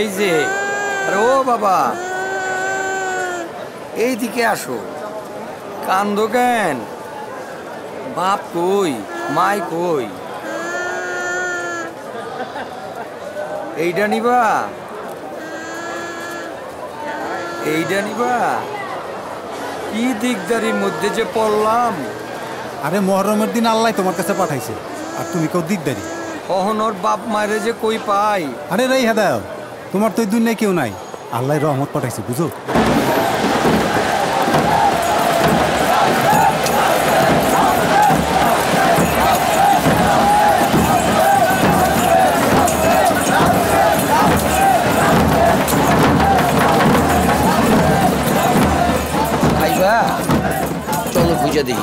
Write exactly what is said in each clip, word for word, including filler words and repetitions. এই যে আরে ও বাবা এই দিকে আসো। কান্দো কেন? বাপ কই, মাই কই? এইটা নিবা, এইটা নিবা। কি দিগদারির মধ্যে যে পড়লাম। আরে মহরমের দিন আল্লাহ তোমার কাছে পাঠাইছে, আর তুমি কেউ দিগদারি। অহনর বাপ মায়ের যে কই পাই। আরে রে হেদায়েত, তোমার তো এই দুনিয়ায় কেউ নাই, আল্লাহ রহমত পাঠাইছে, বুঝো। चलो पूजा दी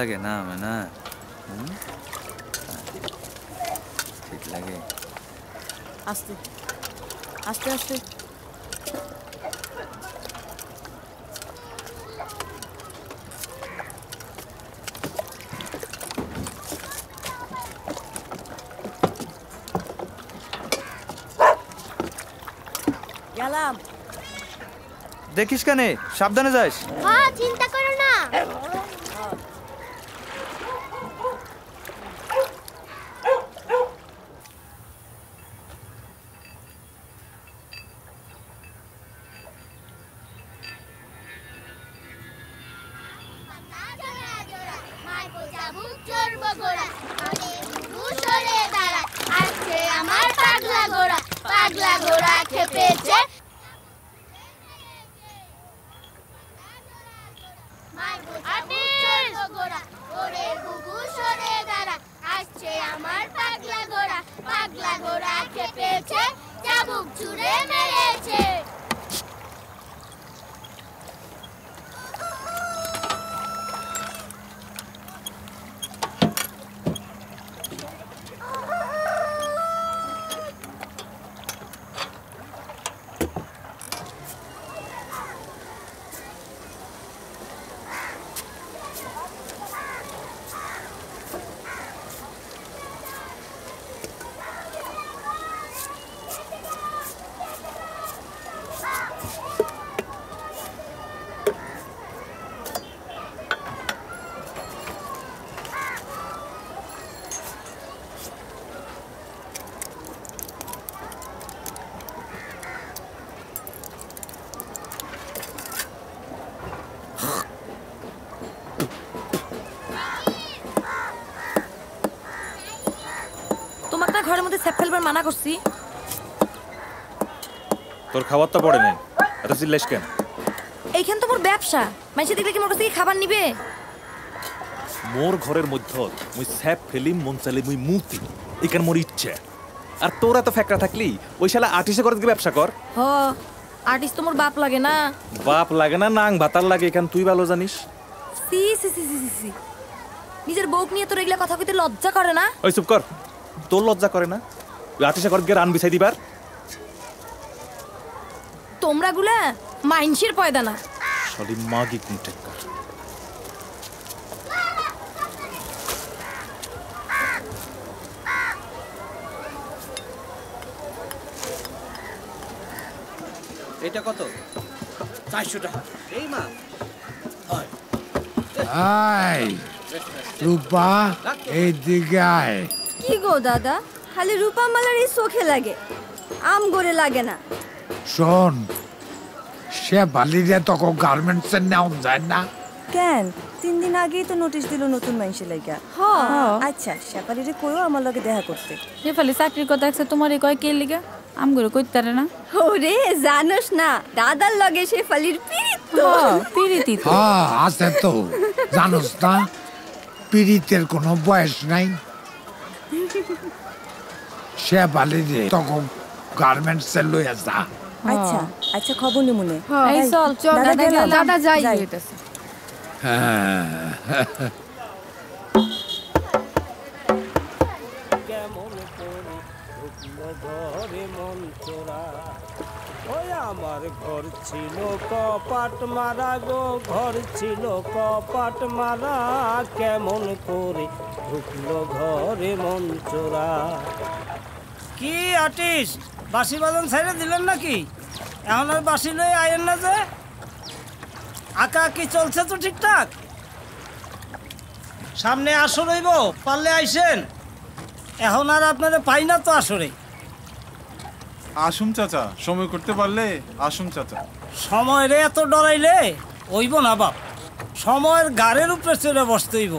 लगे ना मैं ना ठीक लगे आस्ते आस्ते आस्ते यालाम देखिस कने सावधाने जाइस। हाँ चिंता करो ना। पागला घोड़ा खेपेछे चाबुक छुड़े मेरेछे। ঘরের মধ্যে সেফ ফেলবার মানা করছি। তোর খাবার তো পড়ে নাই, এত চিল্লাস কেন? এইখান তো মোর ব্যবসা, মাইসে দেখলে কি মোর কাছে খাবার নিবে? মোর ঘরের মধ্যে মুই সেফ ফেলিম মন চালে মুই মুতি, এখান মোর ইচ্ছে। আর তোরা তো ফ্যাকরা থাকলি ওই শালা আর্টিস্টে করে দিকে ব্যবসা কর। হ আর্টিস্ট তো মোর বাপ লাগে না, বাপ লাগে না নাং ভাতার লাগে, এখান তুই ভালো জানিস। সি সি সি সি সি নিজের বউক নিয়ে তোর এগুলা কথা কইতে লজ্জা করে না? ওই চুপ কর, তোর লজ্জা করে না? তুই আর্টিস্টে করে দিকে রান বিছাই দিবার। তোমরা গুলা মাইনসের পয়দা না, শালি মাগি কুনটেক কর। এটা কত? চারশো টাকা এই মা। আয় রূপা এইদিকে আয়। কি গো দাদা, খালি রূপা মালার এই চোখে লাগে, আম গড়ে লাগে না। শোন, সে বালিরা তখন গার্মেন্টস এর নাম যায় না কেন? তিন দিন আগেই তো নোটিশ দিল নতুন মানুষের লাগা। আচ্ছা শেফালিরে কইও আমার লগে দেখা করতে। শেফালি চাকরির কথা আছে তোমার এই কয় কে লিগা আম গড়ে কইতে পারে না? ওরে জানোস না দাদার লগে শেফালির পিরিতো পিরিতি তো আছে তো, জানোস না পিরিতের কোনো বয়স নাই। শেফালিরে তখন গার্মেন্টস এ লইয়া যা। আচ্ছা আচ্ছা খবর নি মনে। এই চল চল দাদা দাদা যাই হইতাছে। আমার ঘর ছিল কপাট মারা গো, ঘর ছিল কপাট মারা, কেমন করে ঢুকলো ঘরে মন চোরা। কি আর্টিস্ট বাঁশি বাদন ছেড়ে দিলেন নাকি? এখন আর বাঁশি লয়ে আইন না যে। আঁকা কি চলছে তো ঠিকঠাক? সামনে আসর হইব, পারলে আইসেন। এখন আর আপনারা পাই না তো আসরে। আসুম চাচা, সময় করতে পারলে আসুম চাচা। সময় রে এত ডরাইলে হইব না বাপ, সময়ের গাড়ের উপরে চলে বসতে হইব।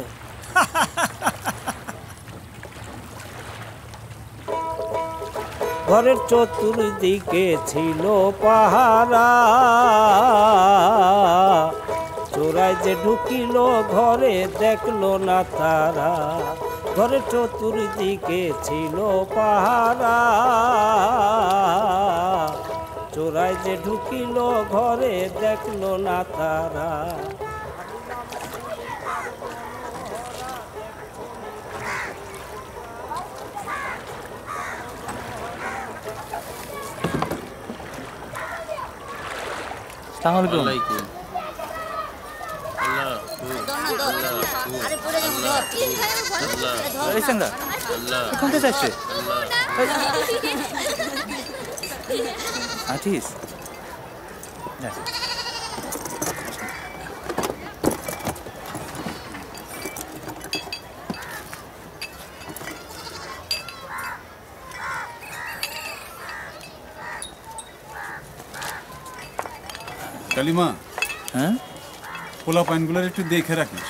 ঘরের চতুর্দিকে ছিল পাহারা, চোরাই যে ঢুকিল ঘরে দেখলো না তারা। ঘরের চতুর্দিকে ছিল পাহারা, চোরাই যে ঢুকিল ঘরে দেখলো না তারা। কালিমা, হ্যাঁ পোলা পাইনগুলোর একটু দেখে রাখিস,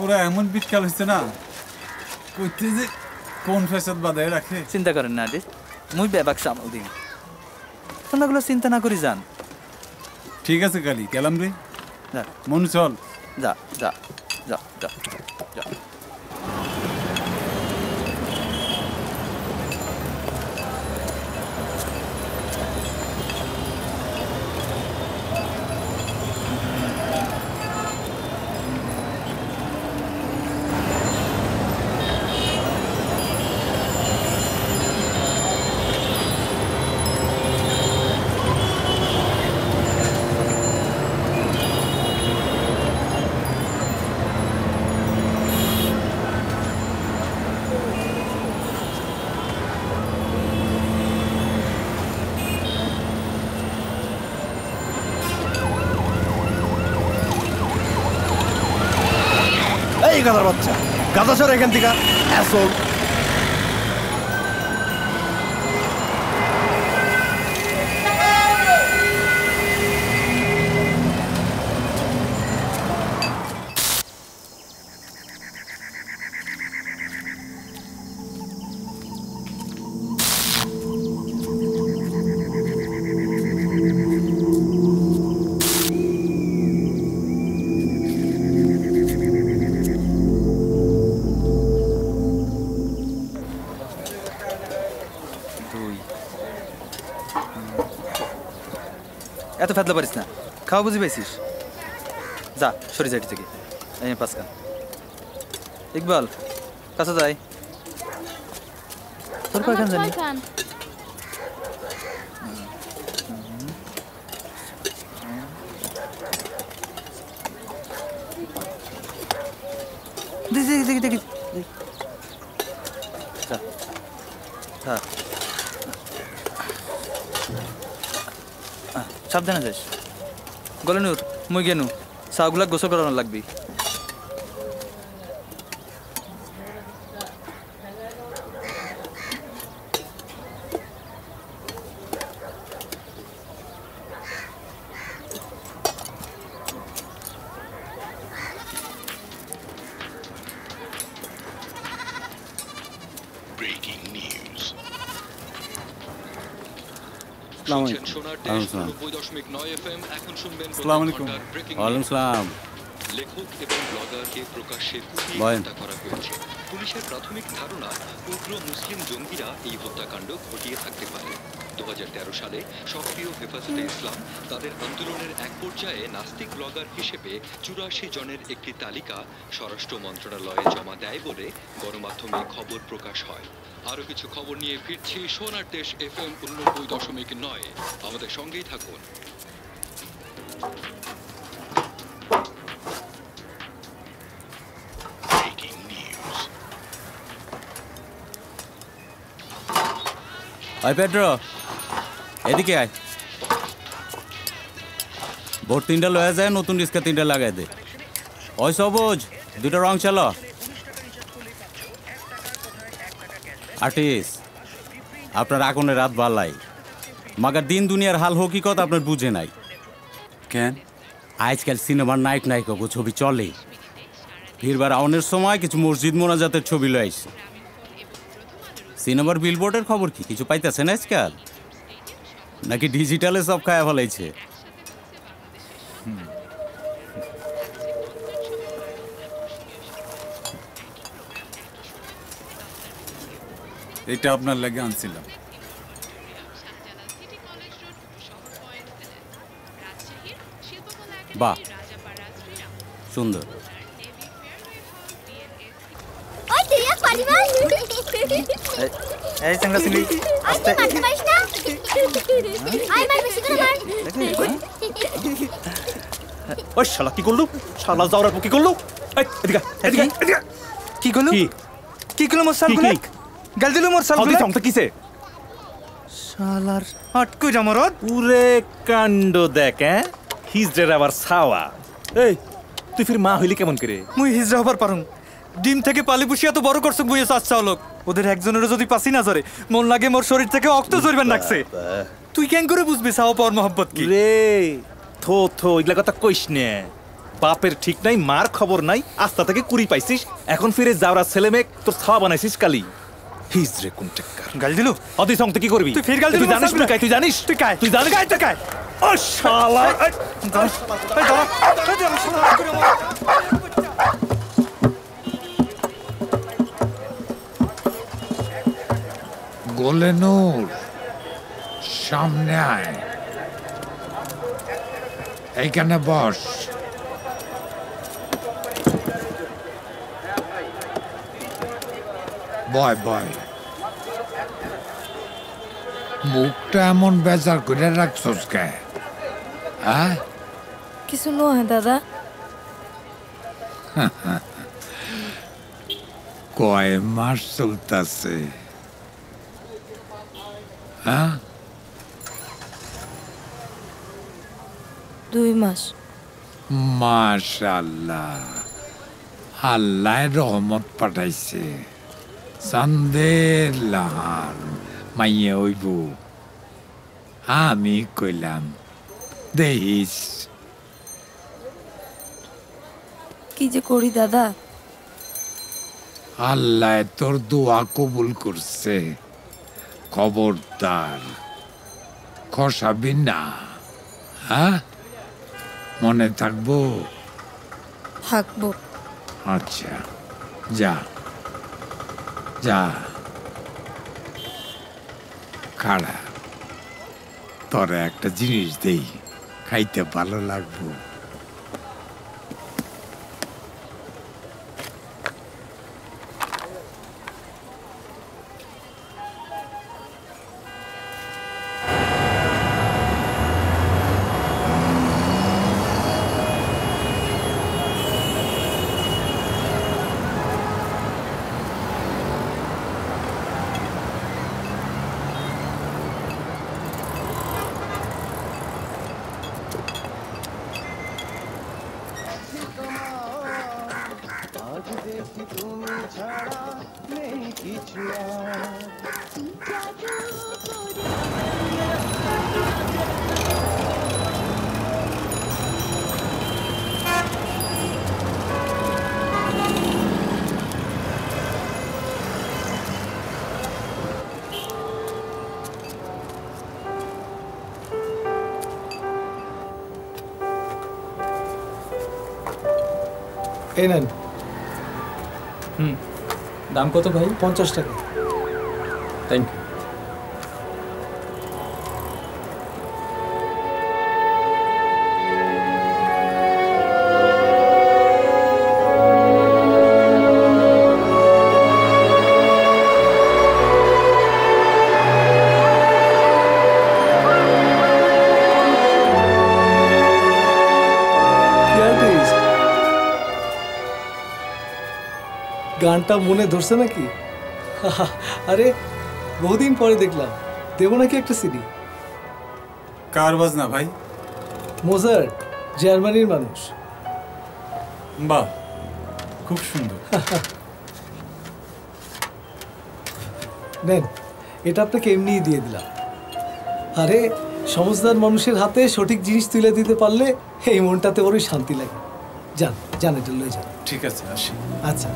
ওরা এমন বিটকাল হচ্ছে না কইতে যে কোন ফেসাদ বাদায় রাখে। চিন্তা করেন না আদিত, মুই ব্যাপাক সামাল দিন, তোমরাগুলো চিন্তা না করি যান। ঠিক আছে কালি, গেলাম রে। যা মন চল, যা যা যা যা যা। গাদার বাচ্চা, গাদা সর এখান থেকে। এত ফেদলা পারিস না, খাওয়া বুঝি পেয়েছিস, যা সরি যাইটি থেকে এই পাঁচকা। ইকবাল কাছে যাই, তোর কয়খান জানি দেখি দেখি সাবধানে যাস। গলেনুর মুই গেনু সাগুলা গোসল করানো লাগবি। পুলিশের প্রাথমিক ধারণা উগ্র মুসলিম জঙ্গিরা এই হত্যাকাণ্ড ঘটিয়ে থাকতে পারে। দু হাজার তেরো সালে সক্রিয় হেফাজতে ইসলাম তাদের আন্দোলনের এক পর্যায়ে নাস্তিক ব্লগার হিসেবে চুরাশি জনের একটি তালিকা স্বরাষ্ট্র মন্ত্রণালয়ে জমা দেয় বলে গণমাধ্যমে খবর প্রকাশ হয়। আরো কিছু খবর নিয়ে ফিরছি সোনার দেশ এফ এম উননব্বই দশমিক নয়, আমাদের সঙ্গেই থাকুন। এদিকে আয়, ভোট তিনটা লয়ে যায়, নতুন রিক্সা তিনটা লাগাই দে। ওই সবুজ দুটো রং চালো আর্টিস্ট, আপনার আগুনে রাত বালাই মাগার দিন দুনিয়ার হাল হকিকত আপনার বুঝে নাই কেন? আজকাল সিনেমার নায়ক নায়িকাগো ছবি চলে, ভিড়বার আউনের সময় কিছু মসজিদ মোনাজাতের ছবি লয়েছে। সিনেমার বিলবোর্ডের খবর কি কিছু পাইতেছেন আজকাল, নাকি ডিজিটালে সব খায়া ফেলাইছে? এটা আপনার লাগে আনছিলাম। বাহ সুন্দর। এই সঙ্গে সিলি আস্তে মারতে পারিস না, আই মার বেশি করে মার। ওই শালা কি করলো, শালা জাওরার পকি করলো। এই এদিকে এদিকে এদিকে কি করলো, কি কি করলো মোর শালা গুলো গাল দিলো মোর শালা গুলো। আদি তোমটা কিছে শালার আটকো জামরত পুরে কাণ্ড দেখ। হ্যাঁ হিজড়ার আবার ছাওয়া। এই তুই ফির মা হইলি কেমন করে? মুই হিজড়া হবার পারুম, ডিম থেকে পালি পুষি এত বড় করছক বুঝে চাচ্ছা লোক। ওদের একজনেরও যদি পাসি না ধরে মন লাগে মোর শরীর থেকে অক্ত জরিমান লাগছে। তুই কেন করে বুঝবি সাওয়া পর মহব্বত কি রে? থো থো এগুলা কথা কইস নে, বাপের ঠিক নাই মার খবর নাই, আস্তা থেকে কুড়ি পাইছিস, এখন ফিরে যাওয়ার ছেলে মেয়ে তোর ছাওয়া বানাইছিস কালি। হিজরে কোন টেক্কার গাল দিল, অদি সঙ্গে কি করবি তুই? ফির গাল দিল, তুই জানিস না কাই? তুই জানিস তুই কাই? তুই জানিস কাই? তুই কাই? ও শালা এই দশ এই দশ এই দশ শালা করে মার। গোলেনুর সামনে আয়, এইখানে বস। বয় বয়, মুখটা এমন বেজার করে রাখছস কে? হ্যাঁ কিছু নয় দাদা। কয় মাস চলতাছে? মাশাআল্লাহ, আল্লাহ রহমত পাঠাইছে, সন্দেহ লাহার মাইয়া হইব। আমি কইলাম দেহিস কি যে করি দাদা। আল্লাহ তোর দোয়া কবুল করছে, খবরদার খসাবি না, হ্যাঁ মনে থাকবো? থাকবো। আচ্ছা যা যা, খাড়া তোরা একটা জিনিস দেই। খাইতে ভালো লাগবো। हम्म दाम को तो भाई पचास टका। Thank you. गानटा मने धरसे ना कि? अरे बहुत दिन पर देखलाम। देव ना कि एक सीडी कार बजना भाई मोजार्ट जार्मानिर मानुष। वाह खूब सुंदर। नेन एटा आपनाके एमनिई दिए दिलाम। अरे समझदार मानुषेर हाथे सठिक जिनिस तुले दिते पारले एई मनटाते बड़ोई शांति लागे। जान जान एटा लये जान। ठीक आछे आसि। अच्छा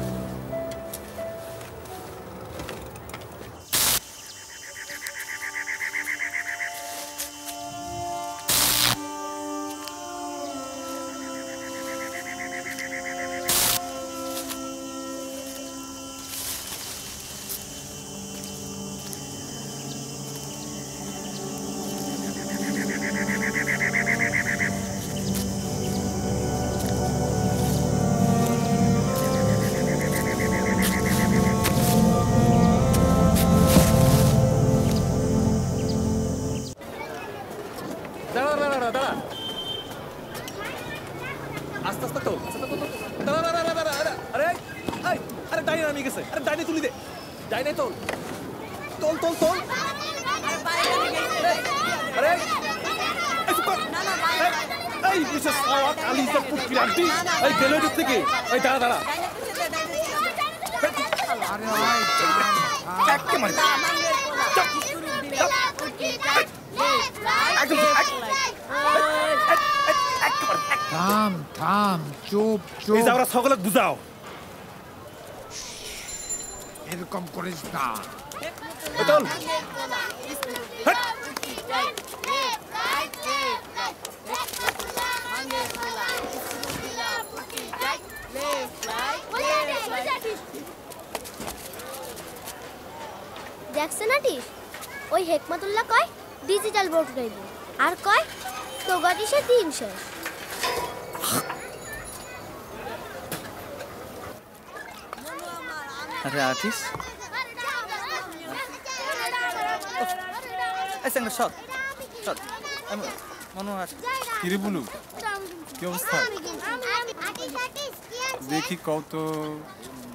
देखी कौ तो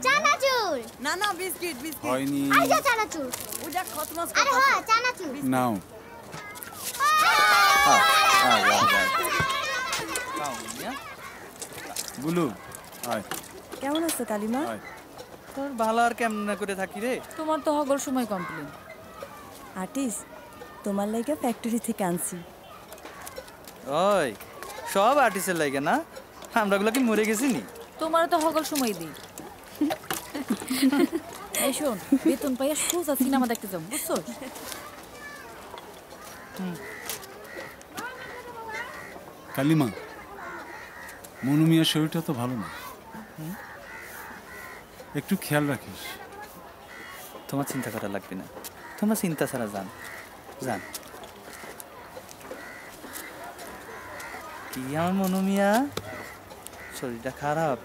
চানাচুর ना ना बिस्किट बिस्किट হয় নি। আইজা চানাচুর ওটা খতমাস। আরে হ্যাঁ চানাচুর নাও। হ্যাঁ হ্যাঁ হ্যাঁ নাও নিয়া বুলু আয়। কেমন আছো কালিমা? তোর ভালো আর কেমন করে থাকি রে। তোমার তো হগল সময় কমপ্লেইন। আর্টিস্ট তোমার লাগা ফ্যাক্টরি থেকে আনছি। ওই সব আর্টিস্টের লাগা না আমরা গুলা কি মরে গেছি নি? তোমার তো হগল সময় দি। এই শুন বেতন পাইয়া সোজা সিনেমা দেখতে যাও বুঝছো? কালিমা মনু মিয়া শরীরটা তো ভালো না, একটু খেয়াল রাখিস। তোমার চিন্তা করা লাগবে না, তোমার চিন্তা ছাড়া যান যান। সত্যি আমার মনুমিয়া শরীরটা খারাপ।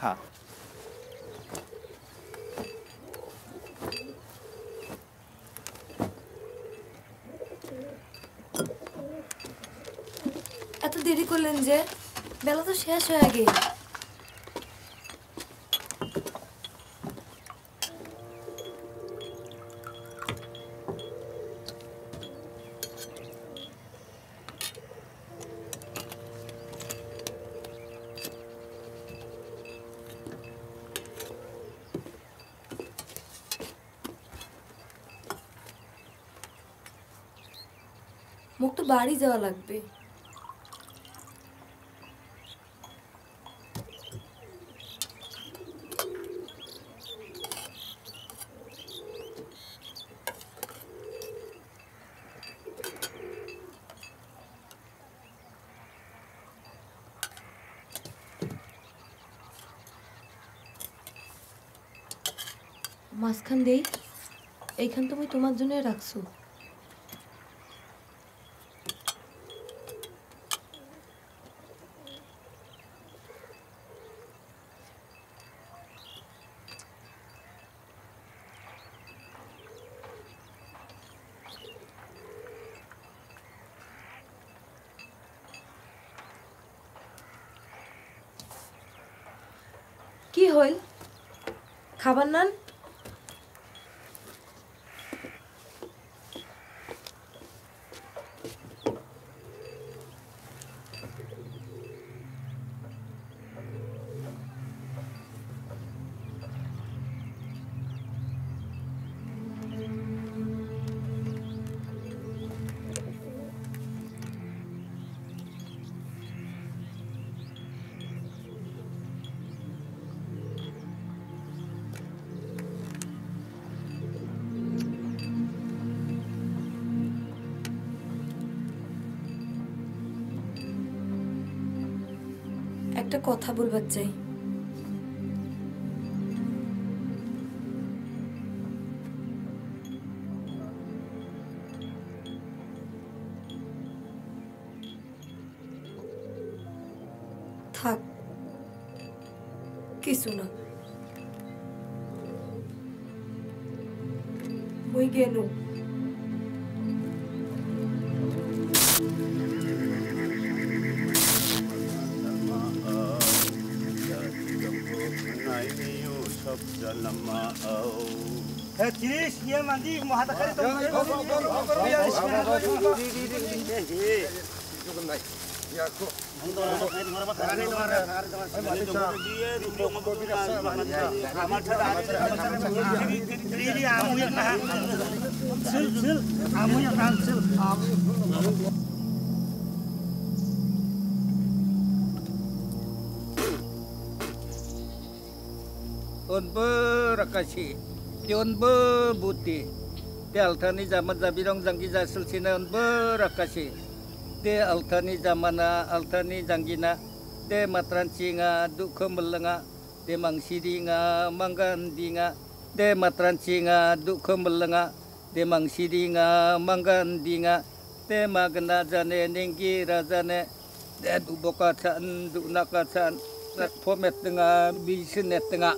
খা। এত দেরি করলেন যে? বেলা তো শেষ হয়ে গেল। मुख तो बाड़ी जावा लागबे। মাছখান দেই এইখান তুমি তোমার জন্য রাখছো। की होल खाबार नान একটা কথা বলবার চাই। থাক, কিছু না। ওই গেল। ये मंदी महादखरी तो नहीं रखी उनबो बुद्धि दे अल्थानी जामान जाबी रंग जंगी जासिलसिना उनबो रखी दे अल्थानी जामाना अल्थानी जंगीना दे मात्रांचिंगा दुख मल्लंगा दे मंगसिरिंगा मंगानदिंगा दे मात्रांचिंगा दुख मल्लंगा दे मंगसिरिंगा मंगानदिंगा दे मागना जाने नेंगी राजाने दे दुबका छान दुनाका छान रथफमेतंगा बिसनेतंगा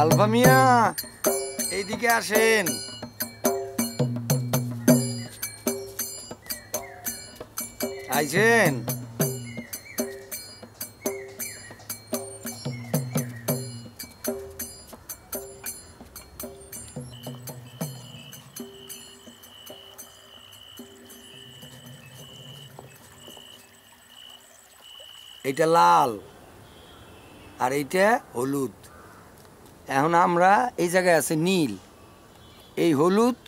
আলফা মিয়া এইদিকে আসেন। আইছেন? এটা লাল আর এইটা হলুদ। এখন আমরা এই জায়গায় আছে নীল, এই হলুদ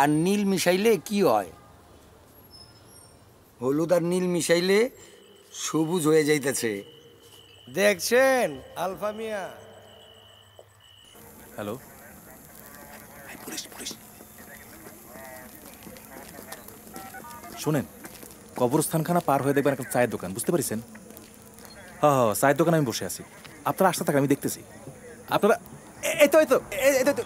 আর নীল মিশাইলে কি হয়? হলুদ আর নীল মিশাইলে সবুজ হয়ে যাইতেছে। দেখছেন Alfa Mia? Hello police police শুনেন, কবরস্থানখানা পার হয়ে দেখবেন একটা চায়ের দোকান, বুঝতে পারছেন? হ্যাঁ হ্যাঁ চায়ের দোকানে আমি বসে আছি, আপনারা আসতে থাকেন, আমি দেখতেছি আপনারা। এই তো এই তো এই তো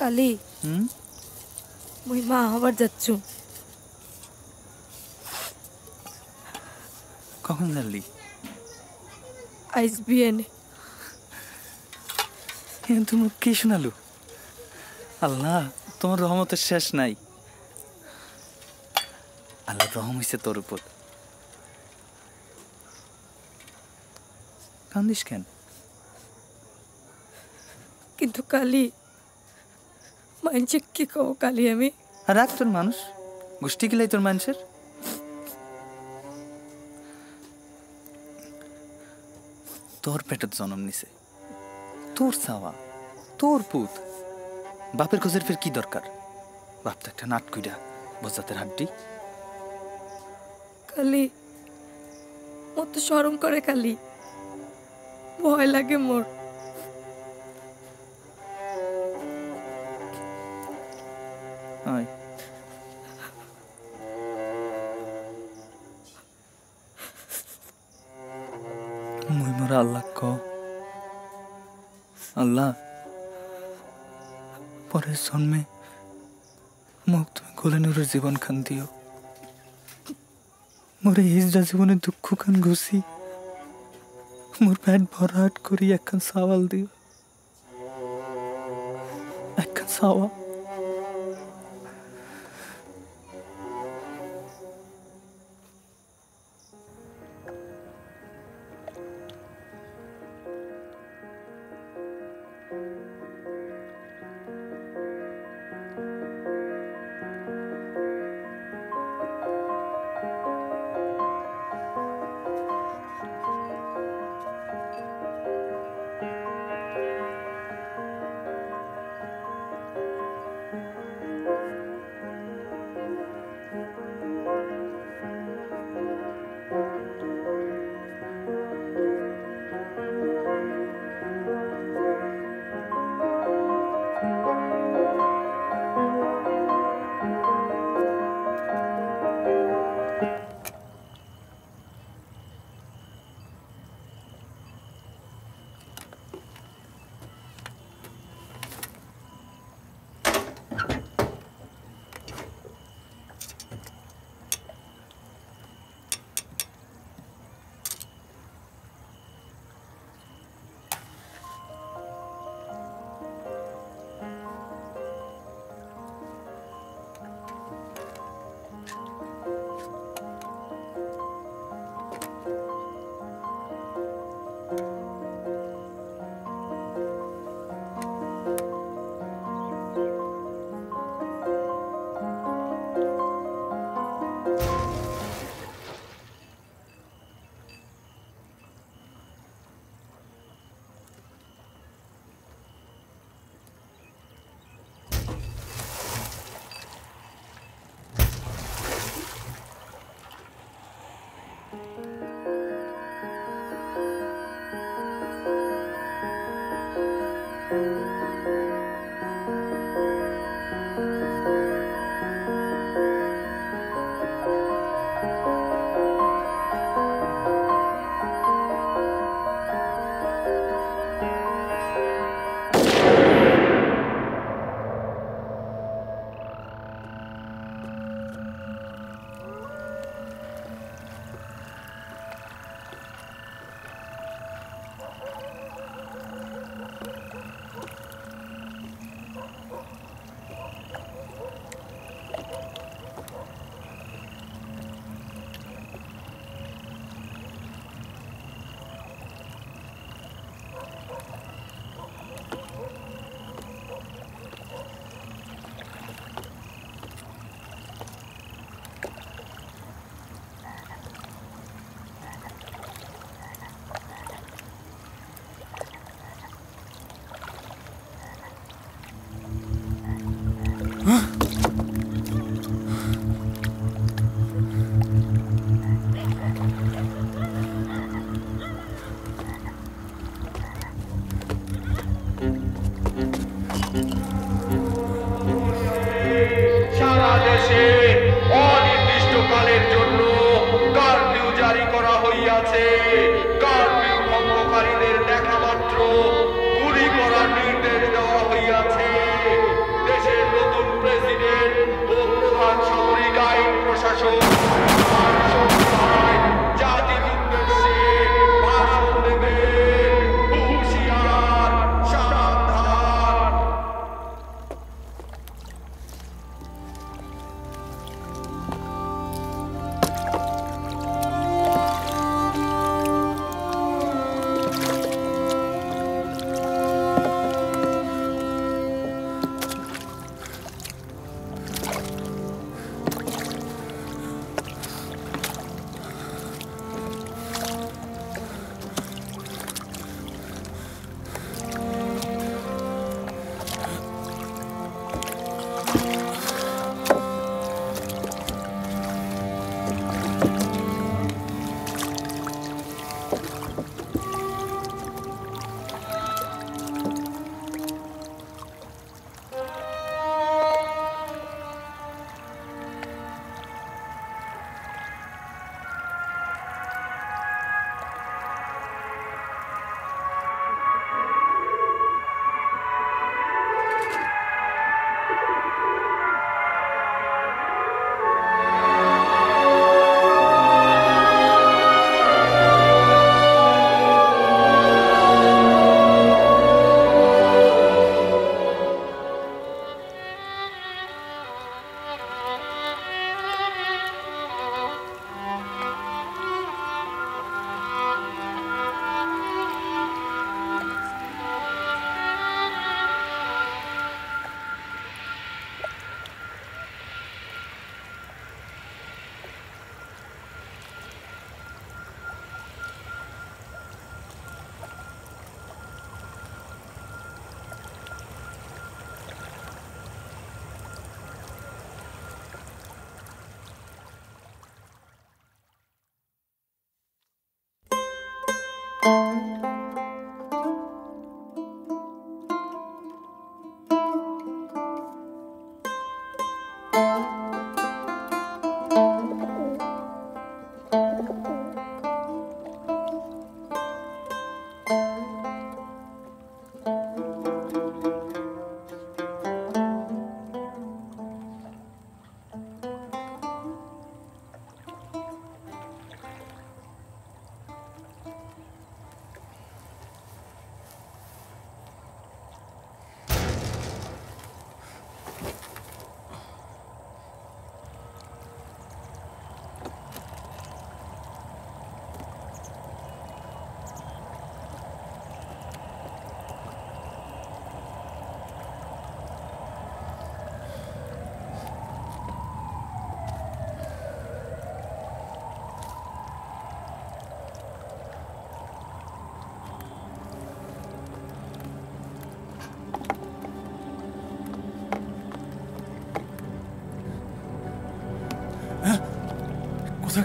কালি ওই মা আবার যাচ্ছ? কখন জানলি? আইস বিয়েনে কিন্তু মুখ কি শোনালো। আল্লাহ তোমার রহমতের শেষ নাই, আল্লাহ রহম হয়েছে তোর উপর। কান্দিস কেন? কিন্তু কালি কি কব কালি আমি রাগ তোর মানুষ গোষ্ঠী গেলাই তোর মানুষের। তোর পেটের জন্ম নিছে তোর চাওয়া তোর পুত, বাপের খোঁজের ফের কি দরকার? বাপ তো একটা নাটকুইডা বজাতের হাড্ডি। কালি মোর তো শরম করে কালি, ভয় লাগে মোর। আল্লাহ ক আল্লাহ পরের জন্মে মুখ তুমি গোলে নুরের জীবন খান দিও, মোরে হিজরা জীবনে দুঃখ খান ঘুষি, মোর পেট ভরাট করি একখান সাওয়াল দিও, একখান সাওয়া।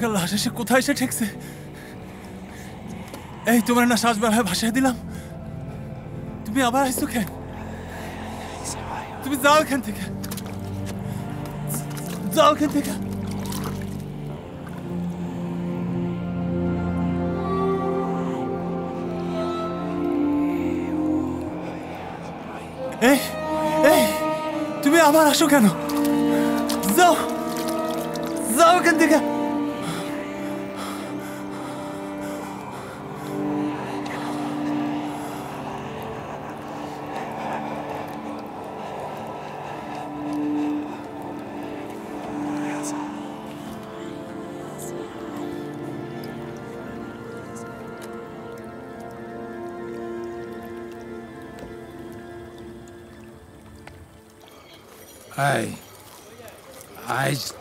लाशे से कथाएं से ठीक से तुम्हारे ना साज बेला भाषा दिलाम तुम्हें आबार आइसो क्या तुम्हें जाओ खान थेके जाओ खान थेके ए ए तुम्हें आबार आसो क्या जाओ जाओ खान थेके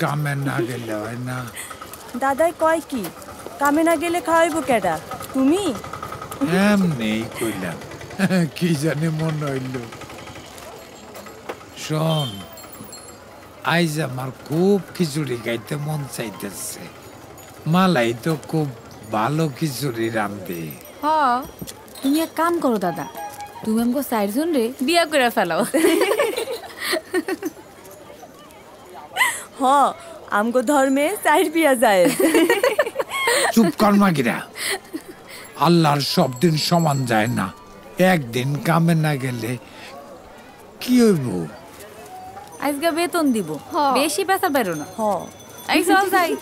कामे ना गेले হয় না দাদাই কয় কি কামে না গেলে খাওয়াইবো কেডা তুমি এমনি কইলাম কি জানি মন হইলো শোন আইজ আমার খুব খিচুড়ি খাইতে মন চাইতেছে মালাই তো খুব ভালো খিচুড়ি রাঁধে হ্যাঁ তুমি এক কাম করো দাদা তুমি আমগো চারজন রে বিয়া করে ফেলাও हाँ, हमको धर्म में साइड पिया जाए। चुप कर मागिरा। अल्लाह सब दिन समान जाए ना। एक दिन कामे ना गेले क्यों बो? आज का वेतन दिबो। हाँ। बेशी पैसा बेरो ना। हाँ। I saw that.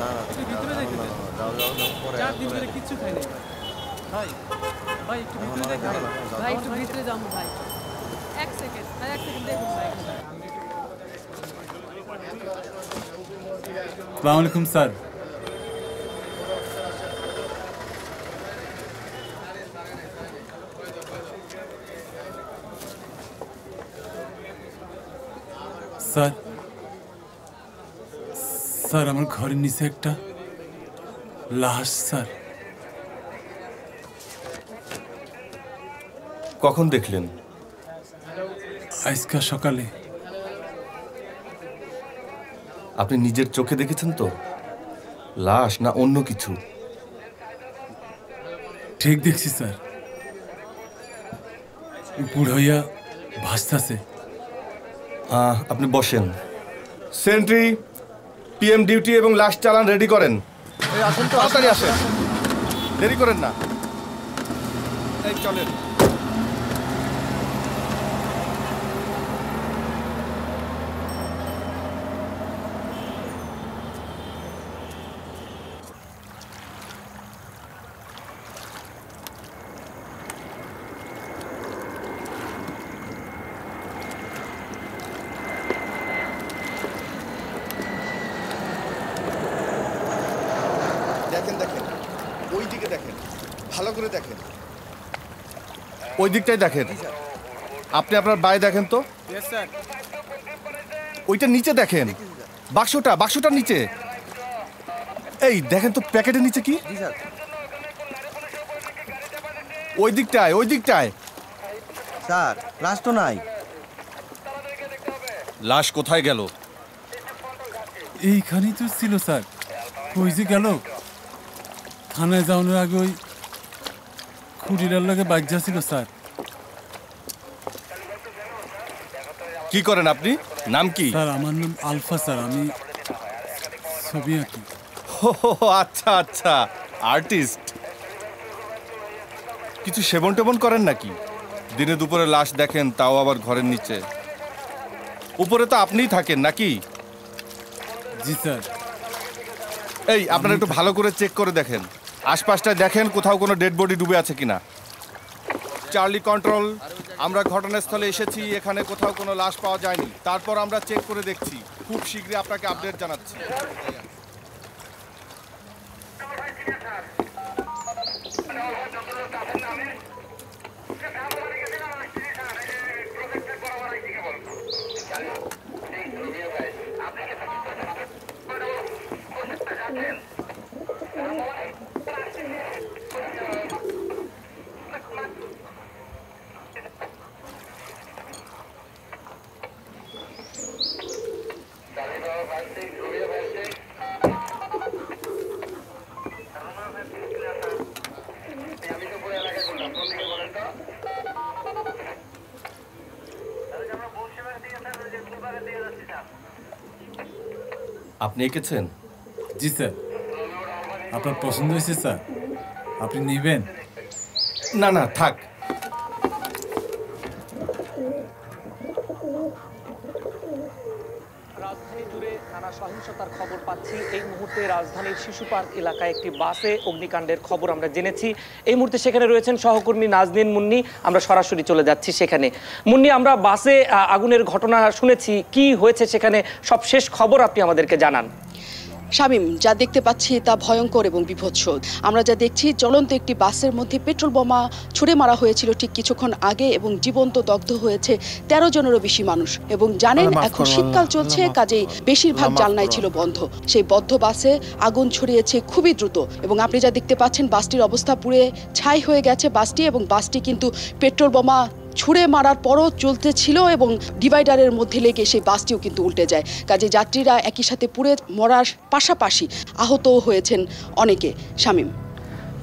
ना चार दिन मेरे किच्छ खाए नहीं भाई भाई तू भीतर देख भाई तू भीतर जाऊँ भाई एक सेकंड मैं एक सेकंड देखूँ भाई वालेकुम सर सर सर हमारे घर नीचे एक टा लाश सर कौन देख लें आज का शौकले आपने निजेर चोखे देखे थे न तो लाश ना उन्नो किचु ठीक देखी सर बुढ़ाया भाषा से हाँ अपने बॉसेन सेंट्री पीएम ड्यूटी एवं लास्ट चालान रेडी करें। आसन तो आसन आसन। रेडी करें ना। एक चलें। ওই দিকটাই দেখেন আপনি আপনার বাই দেখেন তো यस স্যার ওইটা নিচে দেখেন বাক্সটা বাক্সটা নিচে এই দেখেন তো প্যাকেটের নিচে কি জি স্যার ওই দিকটায় ওই দিকটায় স্যার লাশ তো নাই লাশ কোথায় গেল এইখানেই তো ছিল স্যার কই যে গেল থানায় যাওয়ার আগে ওই খুঁড়িলার লগে বাজ্যা ছিল স্যার কি করেন আপনি নাম কি স্যার আমার নাম আলফা স্যার আমি ছবি আঁকি আচ্ছা আচ্ছা আর্টিস্ট কিছু সেবন টেবন করেন নাকি দিনে দুপুরে লাশ দেখেন তাও আবার ঘরের নিচে উপরে তো আপনিই থাকেন নাকি জি স্যার এই আপনারা একটু ভালো করে চেক করে দেখেন आशपाशटा देखें कोथाओ कोनो डेड बडी डूबे आछे किना चार्ली कंट्रोल आमरा घटनास्थले एसेछि एखाने कोथाओ कोनो लाश पाओया जायनि तारपर आमरा चेक करे देखछि खूब शीघ्रई आपनाके आपडेट जानाच्छि আপনি এঁকেছেন জি স্যার আপনার পছন্দ হয়েছে স্যার আপনি নেবেন না না থাক রাজধানী জুড়ে থানা সহিংসতার খবর পাচ্ছি এই মুহূর্তে রাজধানীর শিশু পার্ক এলাকায় একটি বাসে অগ্নিকাণ্ডের খবর আমরা জেনেছি এই মুহূর্তে সেখানে রয়েছেন সহকর্মী নাজনীন মুন্নি আমরা সরাসরি চলে যাচ্ছি সেখানে মুন্নি আমরা বাসে আগুনের ঘটনা শুনেছি কি হয়েছে সেখানে সবশেষ খবর আপনি আমাদেরকে জানান শামীম যা দেখতে পাচ্ছি তা ভয়ঙ্কর এবং বিভৎস আমরা যা দেখছি চলন্ত একটি বাসের মধ্যে পেট্রোল বোমা ছুড়ে মারা হয়েছিল ঠিক কিছুক্ষণ আগে এবং জীবন্ত দগ্ধ হয়েছে তেরো জনেরও বেশি মানুষ এবং জানেন এখন শীতকাল চলছে কাজেই বেশিরভাগ জালনাই ছিল বন্ধ সেই বদ্ধ বাসে আগুন ছড়িয়েছে খুবই দ্রুত এবং আপনি যা দেখতে পাচ্ছেন বাসটির অবস্থা পুড়ে ছাই হয়ে গেছে বাসটি এবং বাসটি কিন্তু পেট্রোল বোমা ছুড়ে মারার পরও চলতে ছিল এবং ডিভাইডারের মধ্যে লেগে সেই বাসটিও কিন্তু উল্টে যায় কাজে যাত্রীরা একই সাথে পুড়ে মরার পাশাপাশি আহতও হয়েছেন অনেকে শামীম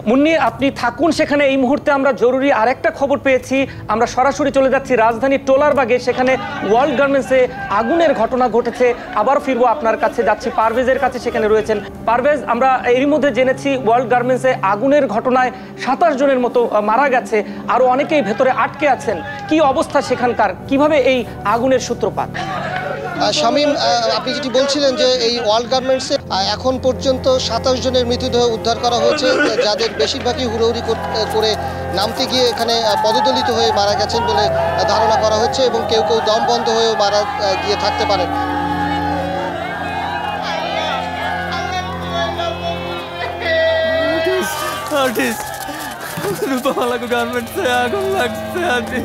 मुन्नी आपनी थाकुन सेखाने एई मुहूर्ते आमरा जरूरी आरेकटा खबर पेयेछि आमरा सरासरि चले जाচ্ছি राजधानी टोलारबागे सेखाने ওয়ার্ল্ড গার্মেন্টসে আগুনের ঘটনা ঘটেছে আবার ফিরবো আপনার কাছে যাচ্ছি পারভেজের কাছে সেখানে রয়েছেন পারভেজ আমরা এরই মধ্যে জেনেছি ওয়ার্ল্ড গার্মেন্টসে আগুনের ঘটনায় সাতাশ জনের মতো মারা গেছে আর অনেকেই ভেতরে আটকে আছেন কি অবস্থা সেখানকার কিভাবে এই আগুনের সূত্রপাত শামীম আপনি যেটি বলছিলেন যে এই ওয়ার্ল্ড গার্মেন্টসে এখন পর্যন্ত সাতাশ জনের মৃতদেহ উদ্ধার করা হয়েছে যাদের বেশিরভাগই হুড়োহুড়ি করে নামতে গিয়ে এখানে পদদলিত হয়ে মারা গেছেন বলে ধারণা করা হচ্ছে এবং কেউ কেউ দম বন্ধ হয়েও মারা গিয়ে থাকতে পারেন গার্মেন্টস আগুন লাগছে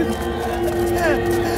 Or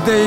they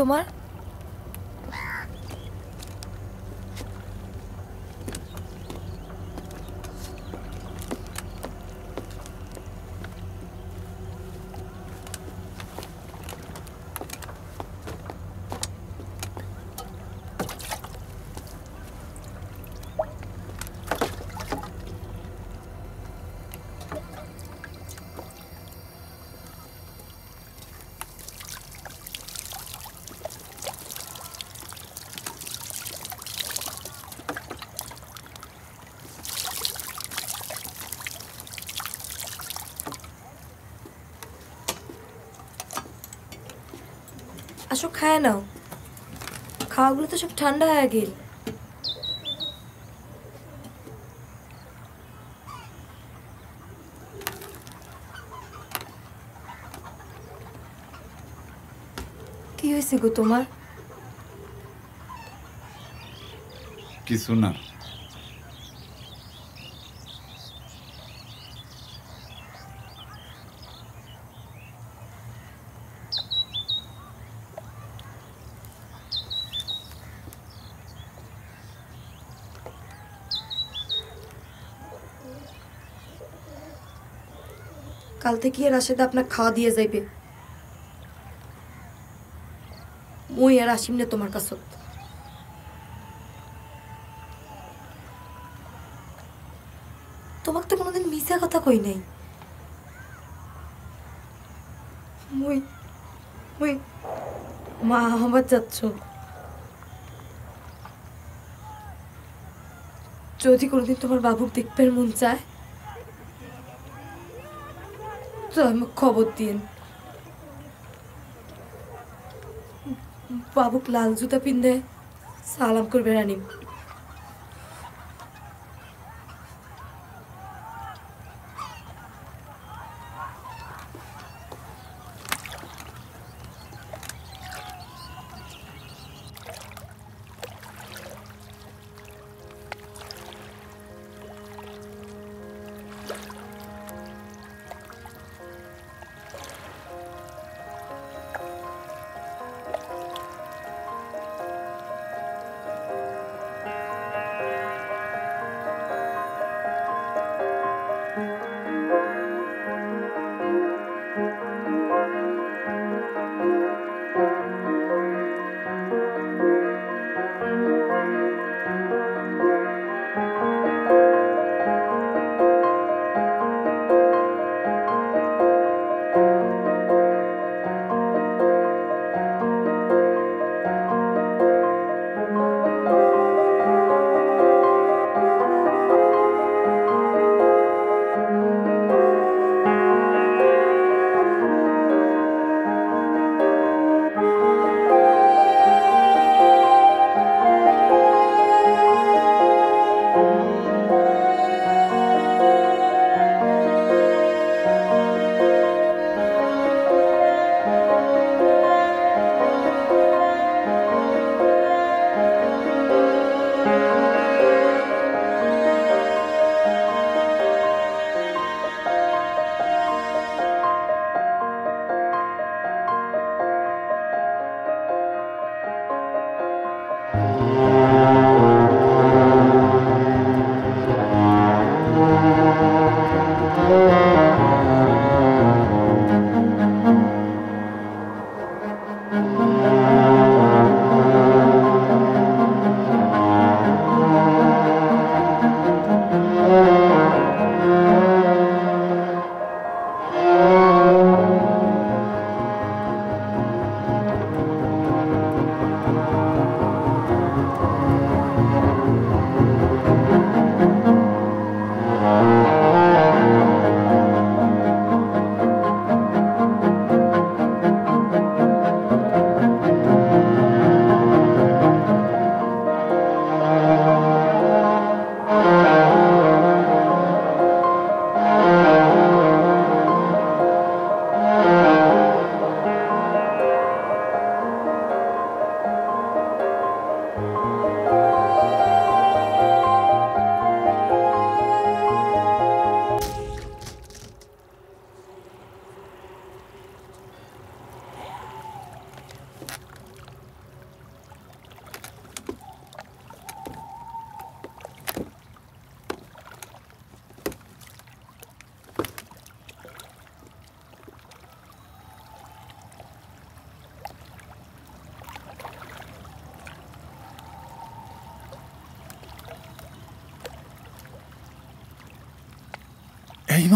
তোমার आशो खाए ना खाओ तो सब ठंडा है गिल की हो गो तुम्हार की सुना। कल থেকে রাশেদ আপনার খাওয়া দিয়ে যাইবে। মুই আর আসিম না তোমার কাছে। তোমাকে তো কোনোদিন মিছা কথা কই নাই। মুই মুই মা হবা যাচ্ছ। যদি কোনোদিন তোমার বাবুক দেখতে মন চায় खबर दिन बाबूक लाल जूता पिंधे सालाम करबे रानी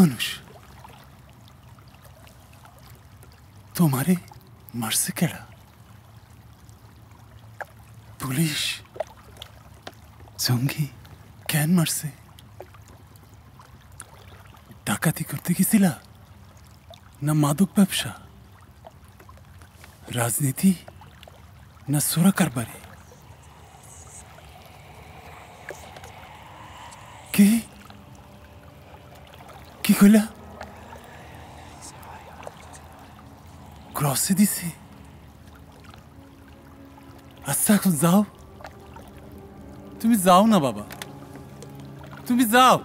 मानुष तुम्हारे मर्सी केड़ा पुलिस जंगी कैन मर्सी डाकाती करते गेसिला ना मादक व्यवसा राजनीति ना सुरा कारबारी की खुला क्रॉस दी से अच्छा जाओ तुम्ही जाओ ना बाबा, तुम्ही जाओ।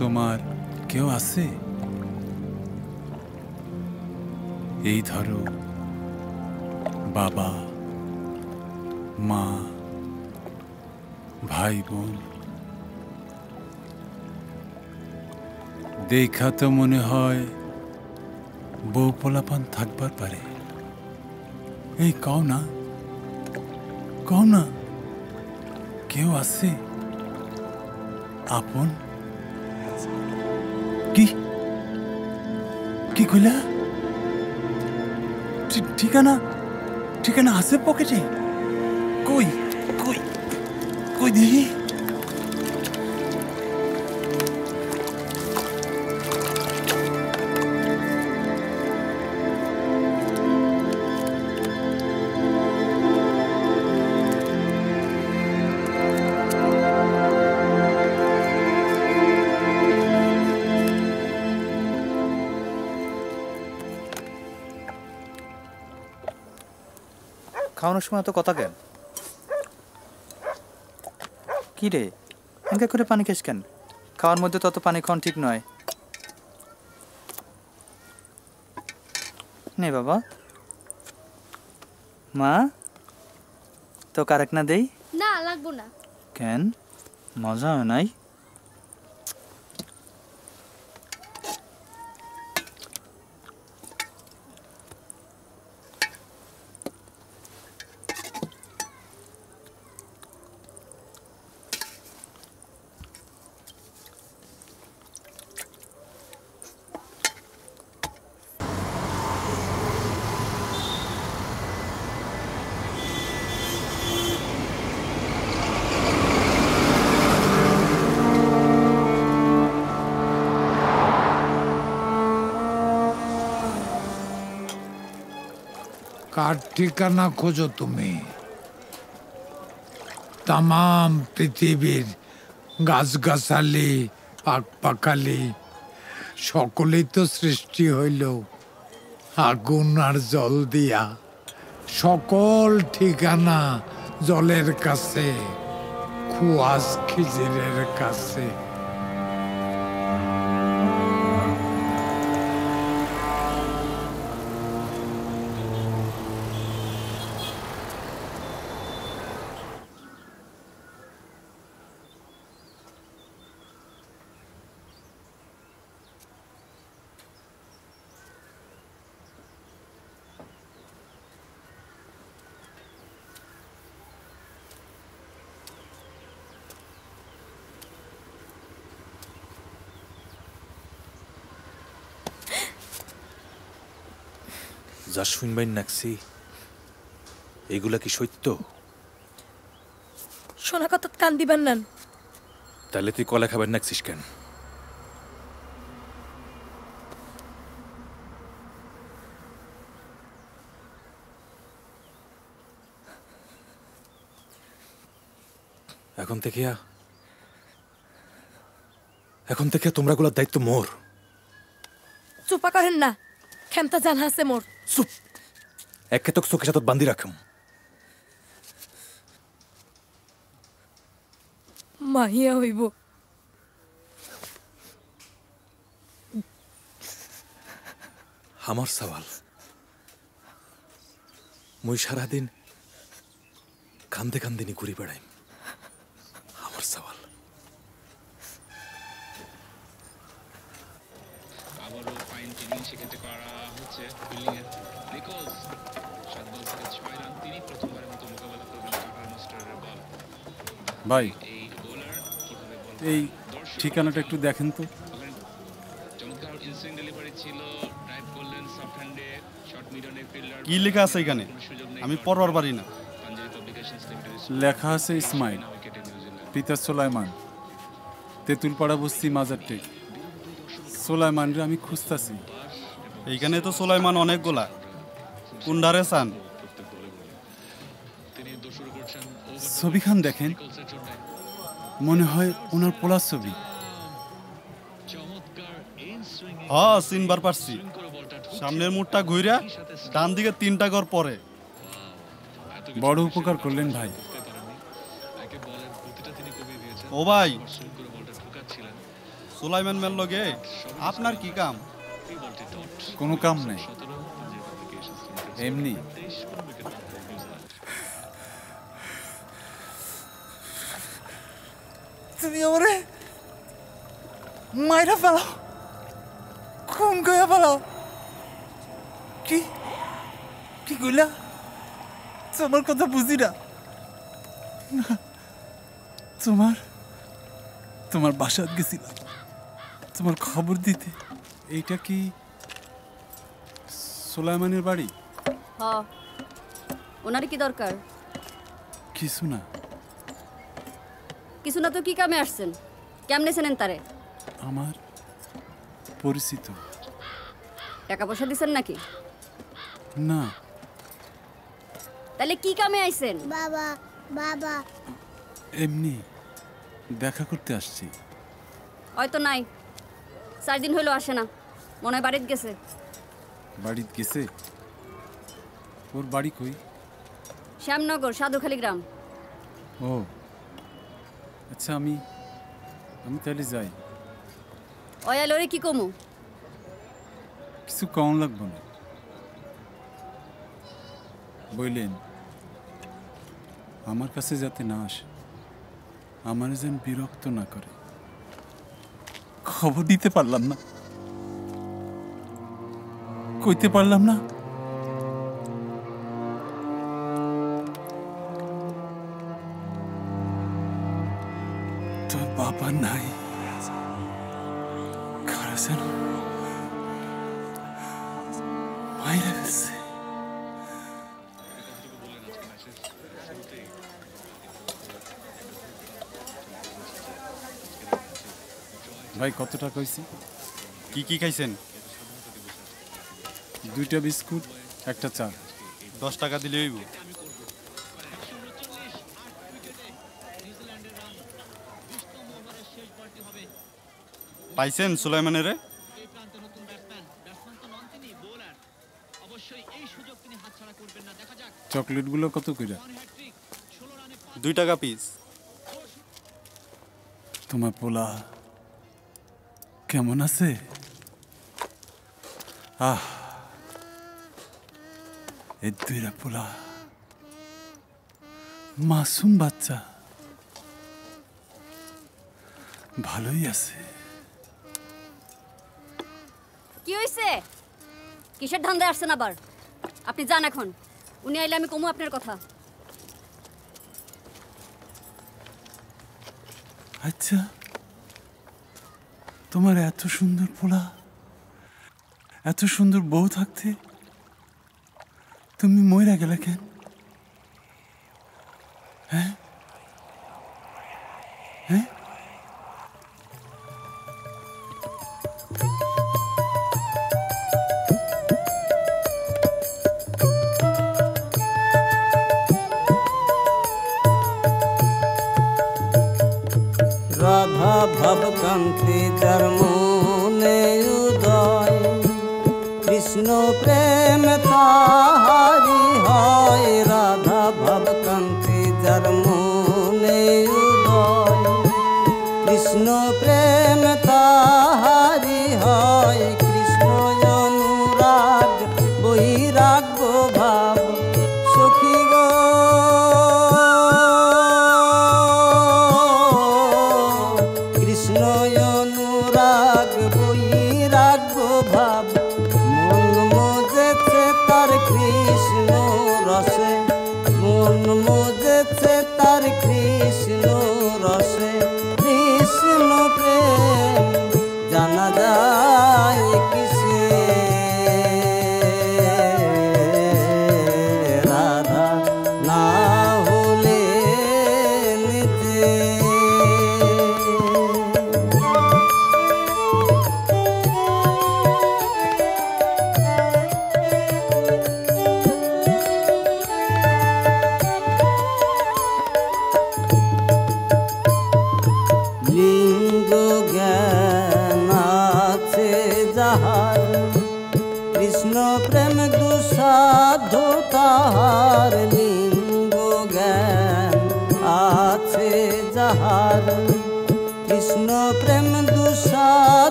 তোমার কেউ আছে? এই ধরো বাবা, মা, ভাই বোন। দেখা তো মনে হয় বউ পোলাপান থাকবার পারে। এই কও না, কও না, কেউ আছে আপন? কি কি কইলা? ঠিকানা ঠিকানা আছে পকেটে? কই কই কই দেখি। খাওয়ানোর সময় এত কথা কেন? কি রে এনকা করে পানি খাস কেন? খাওয়ার মধ্যে তত পানি খাওয়ান ঠিক নয়। নে বাবা, মা তো কারেক না দেই। না লাগবো না। কেন মজা হয় নাই? ঠিকানা খোঁজো তুমি। তাম পৃথিবীর গাছ গাছালি পাক পাকালি সকলেই তো সৃষ্টি হইল আগুন আর জল দিয়া। সকল ঠিকানা জলের কাছে, খুয়াস খিজিরের কাছে। যা শুনবেন নাকছি এগুলা কি সত্য? শোনা কথা কান দিবেন না। তাহলে তুই কলা খাবেন নাকছিস কেন? এখন থেকে এখন থেকে তোমরা গুলার দায়িত্ব মোর। চুপা করেন না, ক্ষমতা জানা আছে মোর। চুপ, এক কেতক চোখের সাথে বান্ধি রাখুম। মাহিয়া হইব। আমার সওয়াল, মুই সারাদিন কান্দে কান্দিনি ঘুরি বেড়াই। আমার সওয়াল, ভাই এই ঠিকানাটা একটু দেখেন তো। কি লেখা আছে এখানে? আমি পড়বার পারি না। লেখা আছে ইসমাইল, পিতা সোলাইমান, তেঁতুলপাড়া বস্তি মাজার টেক। সোলাইমান রে আমি খুঁজতাছি। এইখানে তো সোলাইমান অনেকগুলা। কোনডারে চান? ছবিখান দেখেন মনে হয় ওনার পোলা ছবি। হ্যাঁ সিনবার পারছি, সামনের মুঠটা ঘুরে ডান দিকে তিনটা ঘর পরে। বড় উপকার করলেন ভাই। ও ভাই সুলাইমান মেল লগে আপনার কি কাম? কোনো কাম নেই, এমনি। তুমি আমারে মাইরা ফেলাও, খুন করে ফেলাও। কি কি কইলা? তোমার কথা বুঝি না। তোমার তোমার বাসাত গেছিলাম তোমার খবর দিতে। এইটা কি সুলাইমানের বাড়ি? হ্যাঁ। ওনার কি দরকার? কিছু না। কিছু না তো কি কামে আসছেন? কেমনে চেনেন তারে? আমার পরিচিত। টাকা পয়সা দিছেন নাকি? না। তাহলে কি কামে আইছেন? বাবা বাবা এমনি দেখা করতে আসছি। হয়তো নাই, চার দিন হইলো আসে না, মনে হয় বাড়িতে গেছে। বাড়িতে গেছে? ওর বাড়ি কই? শ্যামনগর সাধুখালী গ্রাম। ও আচ্ছা, আমি আমি তাহলে যাই। ওই আলোরে কি কমু? কিছু কম লাগবে না, বললেন আমার কাছে যাতে না আসে, আমার যেন বিরক্ত না করে। খবর দিতে পারলাম না, কইতে পারলাম না। তোর বাবা নাই, কারা যেন মাইরা গেছে। ভাই কত টাকা হয়েছে? কি কি খাইছেন? দুইটা বিস্কুট একটা চা। দশ টাকা দিলে হইব? পাইছেন সুলাইমানের? চকলেট গুলো কত কইরা? দুই টাকা পিস। তোমার পোলা কেমন আছে? আহ এ দুইরা পোলা, মাসুম বাচ্চা, ভালোই আছে। কি হয়েছে? কিসের ধান্দায় আসছেন আবার? আপনি যান এখন, উনি আইলে আমি কমু আপনার কথা। আচ্ছা, তোমার এত সুন্দর পোলা, এত সুন্দর বউ থাকতে তুমি মইরা গেলে কেন? হ্যাঁ হ্যাঁ রাধা ভবকান্তি ধর্মনে উদয় কৃষ্ণ প্রেম তাহারি হয়। রাধা ভবকান্তি ধর্মনে উদয় কৃষ্ণ প্রেম তাহারি হয়। কৃষ্ণ অনুরাগ বৈরাগ ভাব সুখী গো কৃষ্ণ অনুরাগ।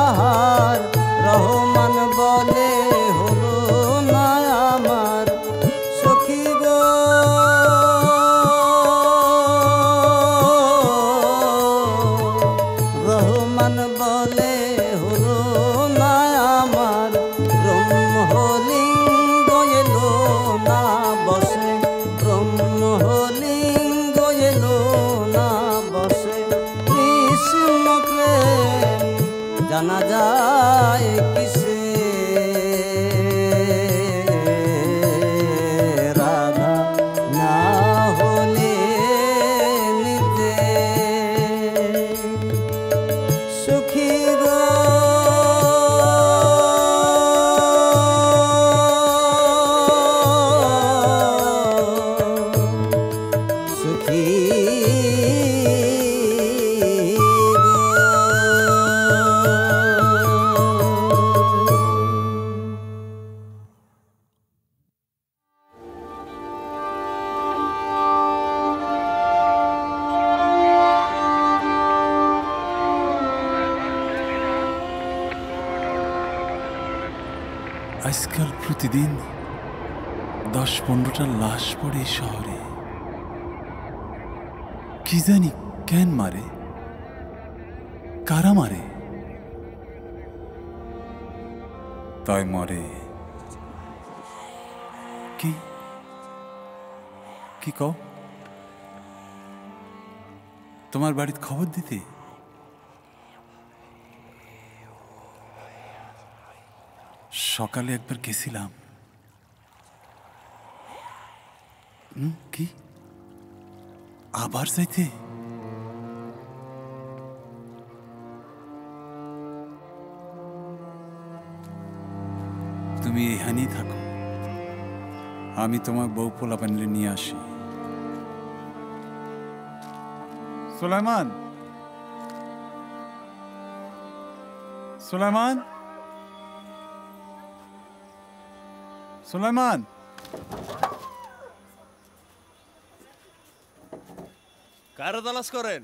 आहार रहो मन बोले हलो ना आमार सखी गो रहो मन बोले हलो ना आमार ब्रह्म लिंग एलो ना बसे ब्रह्म लिंग एलो ना बसे कृष्ण प्रेम जाना जाए किसे राधा ना होले निते सुखी गो सुखी आजकल प्रतिदिन दस पंद्रह लाश पड़े शहरे कि जानी कैन मारे कारा मारे ताई मारे की की कहो तुम्हार बाड़ी खबर दीते सकाले एक बार गेसिलाम की आबार जाइते तुमी एखानेई थाको आमी तोमार बउ पोला पानिले निये आसि सुलाइमान सुलाइमान सुलेमान कार तलाश करें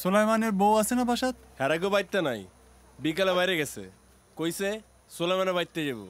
सुलेमानेर बो आछे ना बासात हेरा केउ बाइते नाई बिकाले बाइरे गेछे कइछे सुलेमानेर बाइते जाबो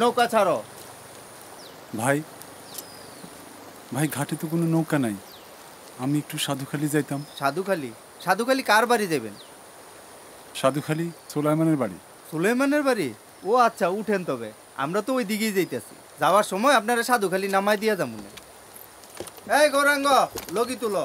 नौका छाड़ो भाई भाई घाटे तो कोनो नौका नहीं আমি একটু সাধুখালি যাইতাম। সাধুখালি? সাধুখালি কার বাড়ি যাবেন? সাধুখালি সুলাইমানের বাড়ি। সুলাইমানের বাড়ি? ও আচ্ছা, উঠেন তবে, আমরা তো ওই দিকেই যাইতেছি। যাওয়ার সময় আপনারা সাধুখালি নামাই দিয়ে যাবো। এই গৌরাঙ্গ, লগি তুলো।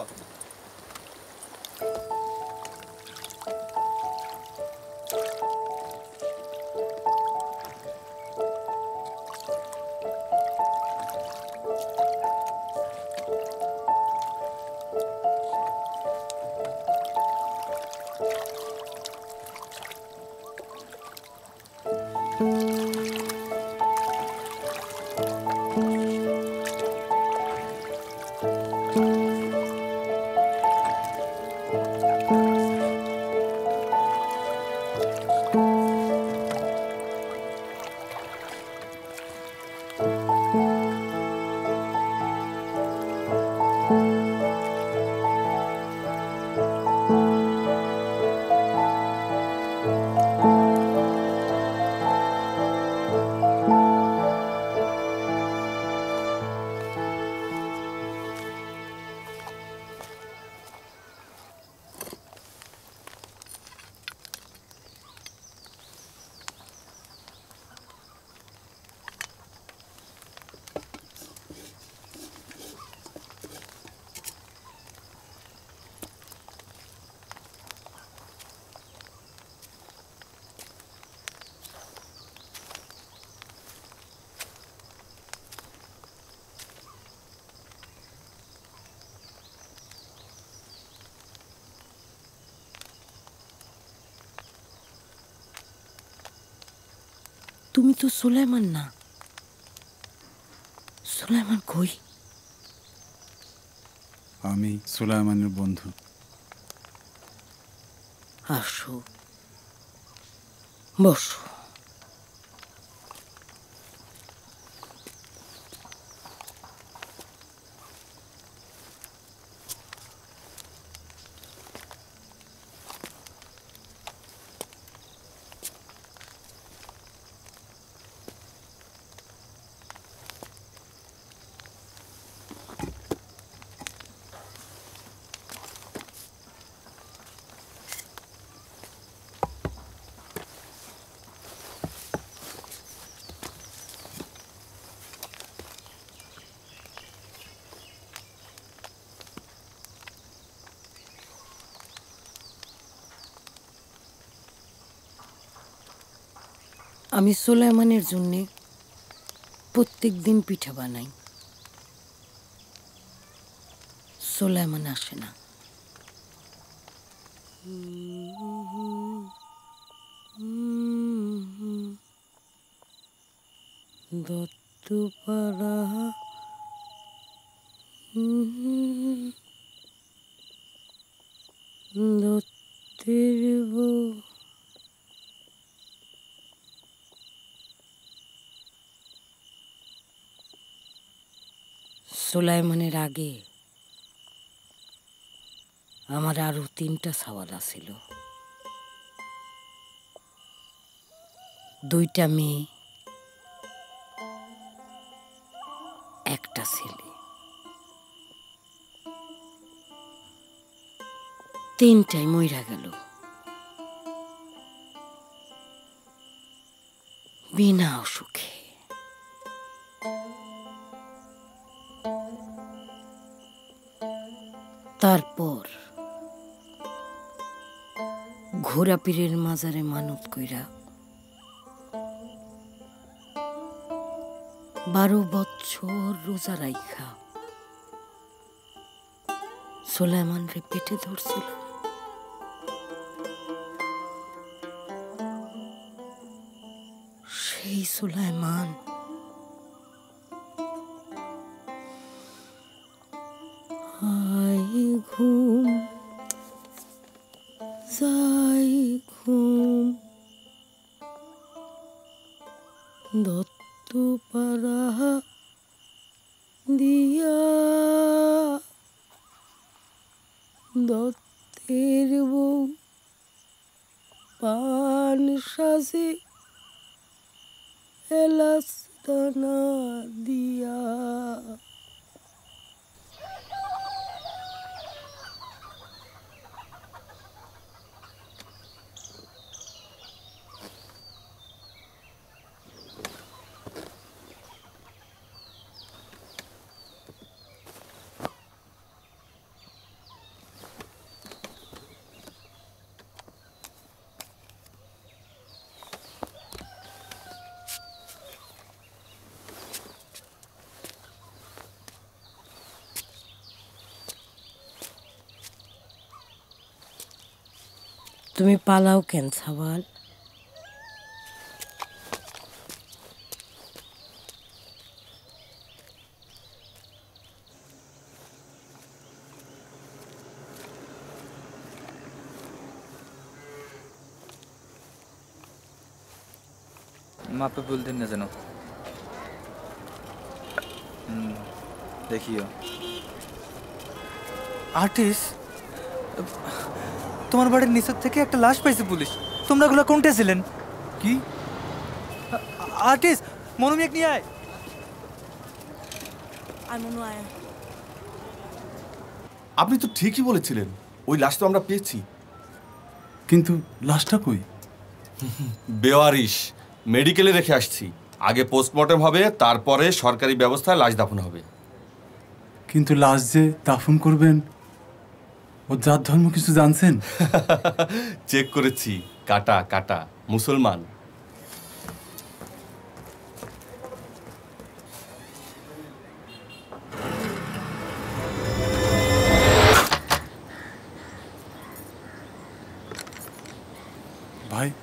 তুমি তো সুলাইমান না। সুলাইমান কই? আমি সুলাইমানের বন্ধু। আসো, বসো। আমি সুলাইমানের জন্যে প্রত্যেক দিন পিঠা বানাই। সুলাইমান আসে না। দত্তপাড়া দত্তের সুলাইমানের আগে আমার আরো তিনটা সাওয়ালা ছিল, দুইটা মেয়ে একটা ছেলে, তিনটাই মইরা গেল বিনা অসুখে। তারপর ঘোড়া পীরের মাজারে মানত কইরা বারো বছর রোজা রাইখা সুলাইমান রে পেটে ধরছিল। সেই সুলাইমান ঘুম যাই ঘুম দত্তপাড়া দিয়া দত্তের বউ পান সাজে এলাচ দানা দিয়া। तुम्हें पालाओ कें सवाल मापे बोल दिन जानो देखियो आर्टिस्ट तुम्हारे बड़े निशात थे कि एक लाश पाई से पुलिस तुमने गुला कौनटे सिलन की आर्टिस्ट मोनू में एक नहीं आए आई मोनू आया आपने तो ठीक ही बोले चिलन वो लाश तो हमरा पेश थी किंतु लाश था कोई बेवारिश मेडिकले रेखे आसछी आगे पोस्टमर्टम होबे तारपरे सरकारी व्यवस्थाय लाश दाफन होबे किन्तु लाश जे दाफन करबेन ओ जात धर्म किछु जानछेन चेक करेछि काटा काटा मुसलमान भाई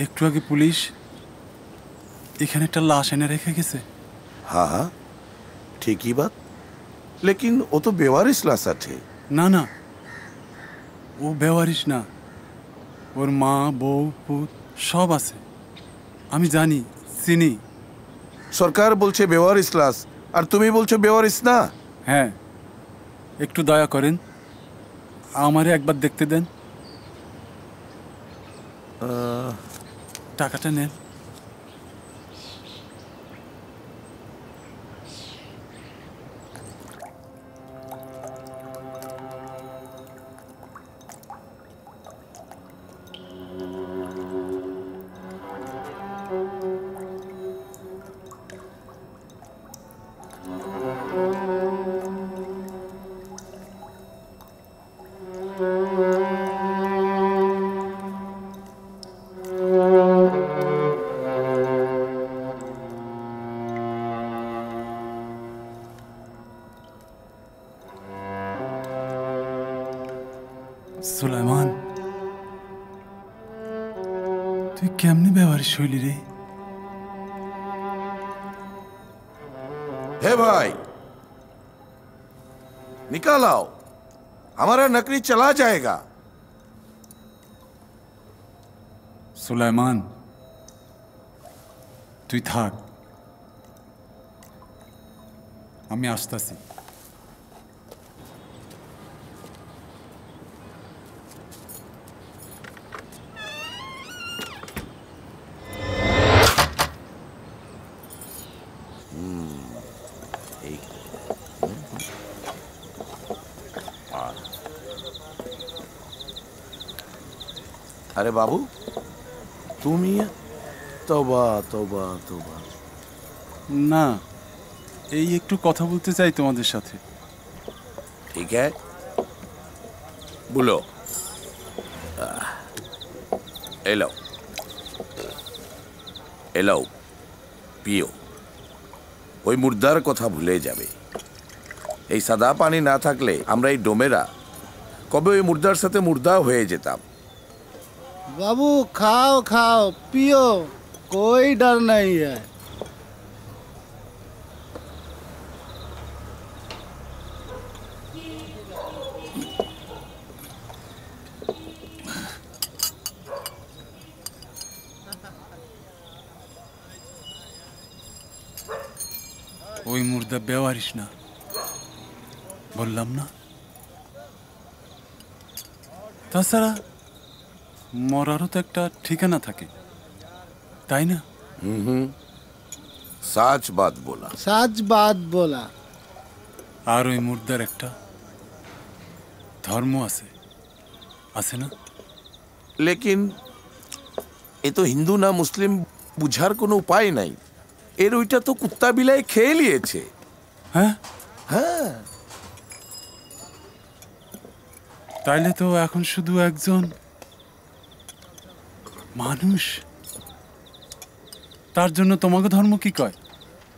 एकटू आगे पुलिस एखे एक लाश एने रेखे गेछे हाँ हाँ ठीक ही बात लेकिन वो तो बेवारिश लाश आछे ना ना वो बेवारिश ना और माँ बऊ पुत सब आछे आमी जानी चिनी सरकार बोलछे बेवारिश लाश और तुमी बोलछो बेवारिश ना हाँ एकटू दया करें आमारे एक बार देखते दें आ... टाकाटा नेन सुलेमान तु कैमने बेवारिश हईलि रे हे भाई निकाल आओ हमारा नकली चला जाएगा सुलेमान तु थाक आमी आसताछि अरे बाबू तुम ही तोबा तोबा तोबा ना यही एक टू कथा बोलते चाहिए तुम्हारे साथ ठीक है बोलो एलो एलो पियो वो मुर्दार कथा भूले जाबे ये सादा पानी ना थाकले आम्रा ये डोमेरा कबे वो मुर्दार साथे मुर्दा हुए जेताम बाबू खाओ खाओ पियो कोई डर नहीं है कोई मुर्दा बेवारिश ना बोललाम ना तासारा मरारो तो एक ठिकाना था ताई ना साच बात बोला साच बात बोला और वो मुर्दार एक धर्म आसे आसे ना लेकिन ये तो हिंदू ना मुस्लिम बुझार कोनो उपाय नहीं एर ओइटा तो कुत्ता बिलाई खेये लिएछे हाँ हाँ ताइले तो एखन शुधु एकजन मानुष तार जन्य तुम्हारे धर्म की कय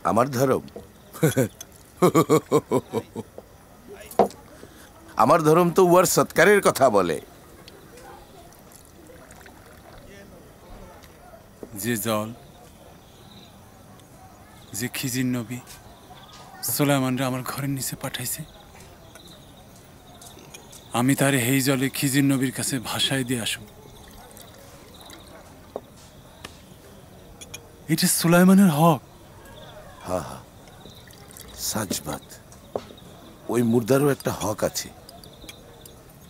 आमार धर्म आमार धर्म तो उआर सत्कारेर कथा बोले যে জল, যে খিজির নবী সুলাইমানরা আমার ঘরের নিচে পাঠাইছে, আমি তার এই জলে খিজির নবীর কাছে ভাসায় দিয়ে আসব। এটা সুলাইমানের হক। হা হা, সাজ বাত। ওই মুর্দারও একটা হক আছে।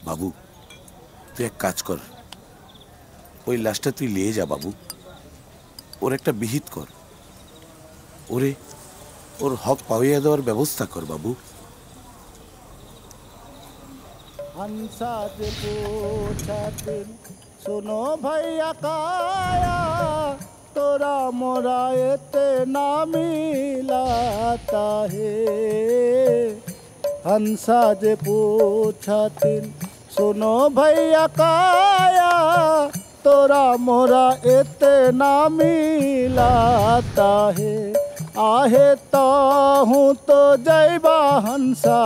বাবু, তুই এক কাজ কর, ওই লাশটা তুই নিয়ে যা বাবু, ওর একটা বিহিত কর, ওরে ওর হক পাওয়াইয়া দেওয়ার ব্যবস্থা কর বাবু। শোনো ভাইয়া কায়া, তোরা মোরা এতে না মিলাতা হে। हंसा जे पूछा तिन सुनो भैया काया, तोरा मोरा इतना मिलाता है। आहेता हूँ तो जैबा हंसा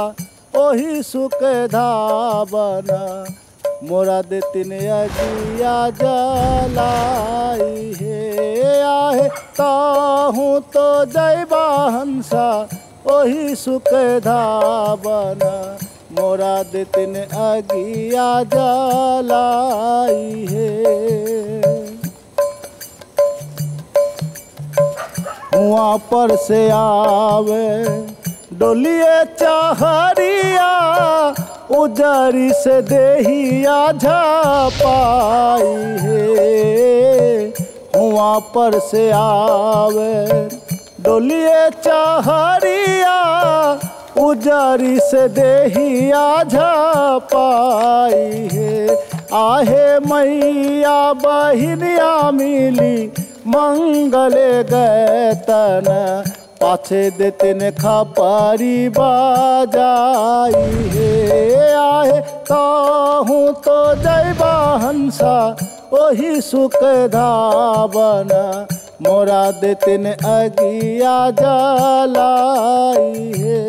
ओही सुके धाबना, मोरा दे तिन अजिया जलाई है। आहेता हूँ तो जैबा हंसा ओही सुकेधा बना, मोरा दिन अगिया जलाई है। हुआ पर से आवे डोलिए चाहरिया, उजारी से देहिया झपाई है। हुआ पर से आवे डोलिए चाहरिया, उजारी से देहिया झपाई है। आहे मैया बहिनिया मिली मंगले गैतन, पाछे देते ने खपारी बाजाई है। आहे ताहूँ तो जैबा हंसा ओही सुकधा बना, मोरा देतिन अगिया जलाई है।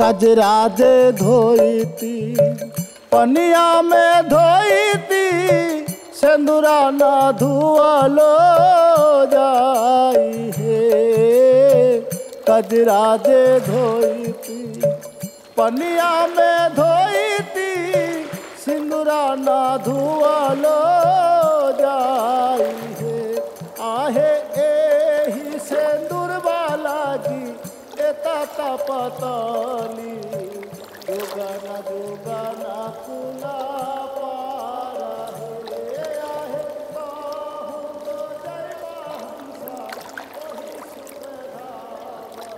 कजरा जे धोईती पनिया में धोईती, सिंदूरा ना धुआलो जाई है। कजरा जे धोईती पनिया में धोईती, सिंदूरा ना धुआलो जाई है। आहे एही सिंदूर वाला जी एता तपतली, जोगाना जोगाना कुला पारा है। आहे ताहूँ तो जैबा हंसा ओही सुकधा बना।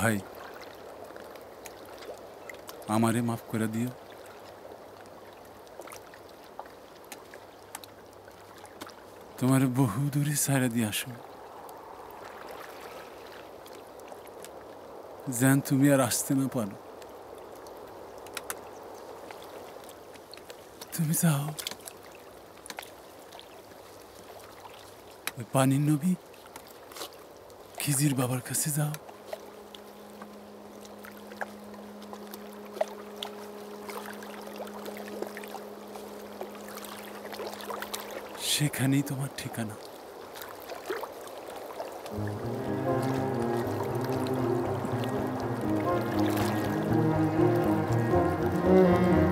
ভাই, আমারে মাফ করে দিও। তোমার বহু দূরে সারা দিয়ে আসো, যেন তুমি আর আসতে না পারো। তুমি যাও, পানির নবী খিজির বাবার কাছে যাও। সেখানেই তোমার ঠিকানা।